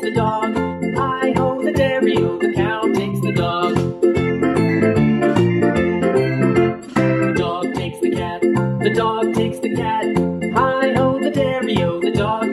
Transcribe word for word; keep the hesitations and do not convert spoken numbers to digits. takes the dog. Hi-ho, the dairy-o, the cow takes the dog. The dog takes the cat. The dog takes the cat. Hi-ho, the dairy-o, the dog.